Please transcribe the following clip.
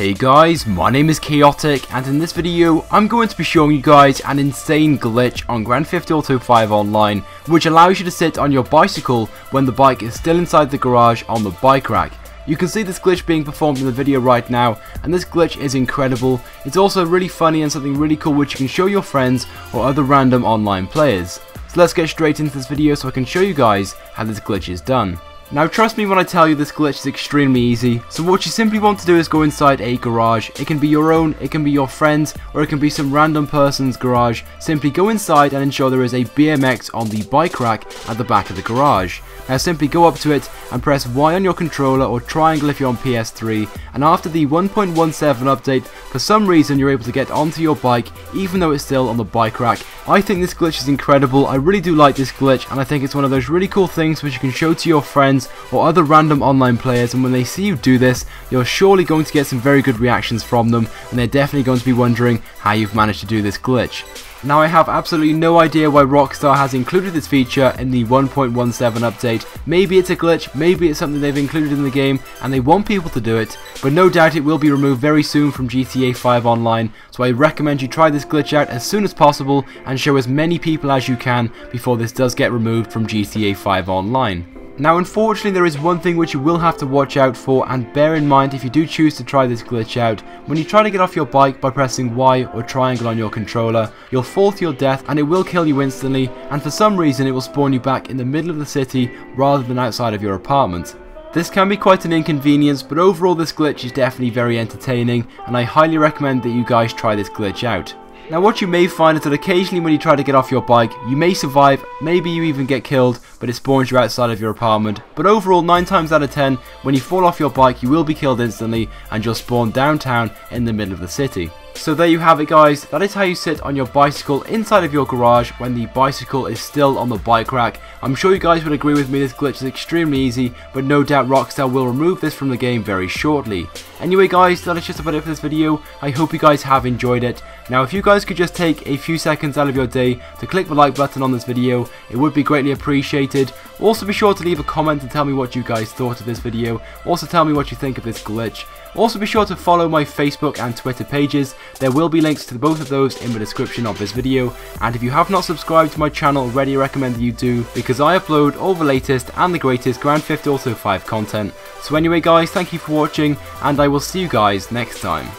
Hey guys, my name is Chaotic, and in this video I'm going to be showing you guys an insane glitch on Grand Theft Auto 5 online, which allows you to sit on your bicycle when the bike is still inside the garage on the bike rack. You can see this glitch being performed in the video right now, and this glitch is incredible. It's also really funny and something really cool which you can show your friends or other random online players. So let's get straight into this video so I can show you guys how this glitch is done. Now trust me when I tell you this glitch is extremely easy, so what you simply want to do is go inside a garage. It can be your own, it can be your friend's, or it can be some random person's garage. Simply go inside and ensure there is a BMX on the bike rack at the back of the garage. Now simply go up to it and press Y on your controller or triangle if you're on PS3, and after the 1.17 update, for some reason you're able to get onto your bike even though it's still on the bike rack. I think this glitch is incredible, I really do like this glitch, and I think it's one of those really cool things which you can show to your friends or other random online players, and when they see you do this, you're surely going to get some very good reactions from them, and they're definitely going to be wondering how you've managed to do this glitch. Now I have absolutely no idea why Rockstar has included this feature in the 1.17 update. Maybe it's a glitch, maybe it's something they've included in the game and they want people to do it, but no doubt it will be removed very soon from GTA 5 Online, so I recommend you try this glitch out as soon as possible and show as many people as you can before this does get removed from GTA 5 Online. Now unfortunately there is one thing which you will have to watch out for, and bear in mind if you do choose to try this glitch out. When you try to get off your bike by pressing Y or triangle on your controller, you'll fall to your death and it will kill you instantly, and for some reason it will spawn you back in the middle of the city rather than outside of your apartment. This can be quite an inconvenience, but overall this glitch is definitely very entertaining, and I highly recommend that you guys try this glitch out. Now what you may find is that occasionally when you try to get off your bike, you may survive, maybe you even get killed, but it spawns you outside of your apartment. But overall, 9 times out of 10, when you fall off your bike, you will be killed instantly, and you'll spawn downtown in the middle of the city. So there you have it guys, that is how you sit on your bicycle inside of your garage when the bicycle is still on the bike rack. I'm sure you guys would agree with me, this glitch is extremely easy, but no doubt Rockstar will remove this from the game very shortly. Anyway guys, that is just about it for this video. I hope you guys have enjoyed it. Now if you guys could just take a few seconds out of your day to click the like button on this video, it would be greatly appreciated. Also be sure to leave a comment and tell me what you guys thought of this video. Also tell me what you think of this glitch. Also be sure to follow my Facebook and Twitter pages. There will be links to both of those in the description of this video, and if you have not subscribed to my channel already, I recommend that you do, because I upload all the latest and the greatest Grand Theft Auto 5 content. So anyway guys, thank you for watching, and I will see you guys next time.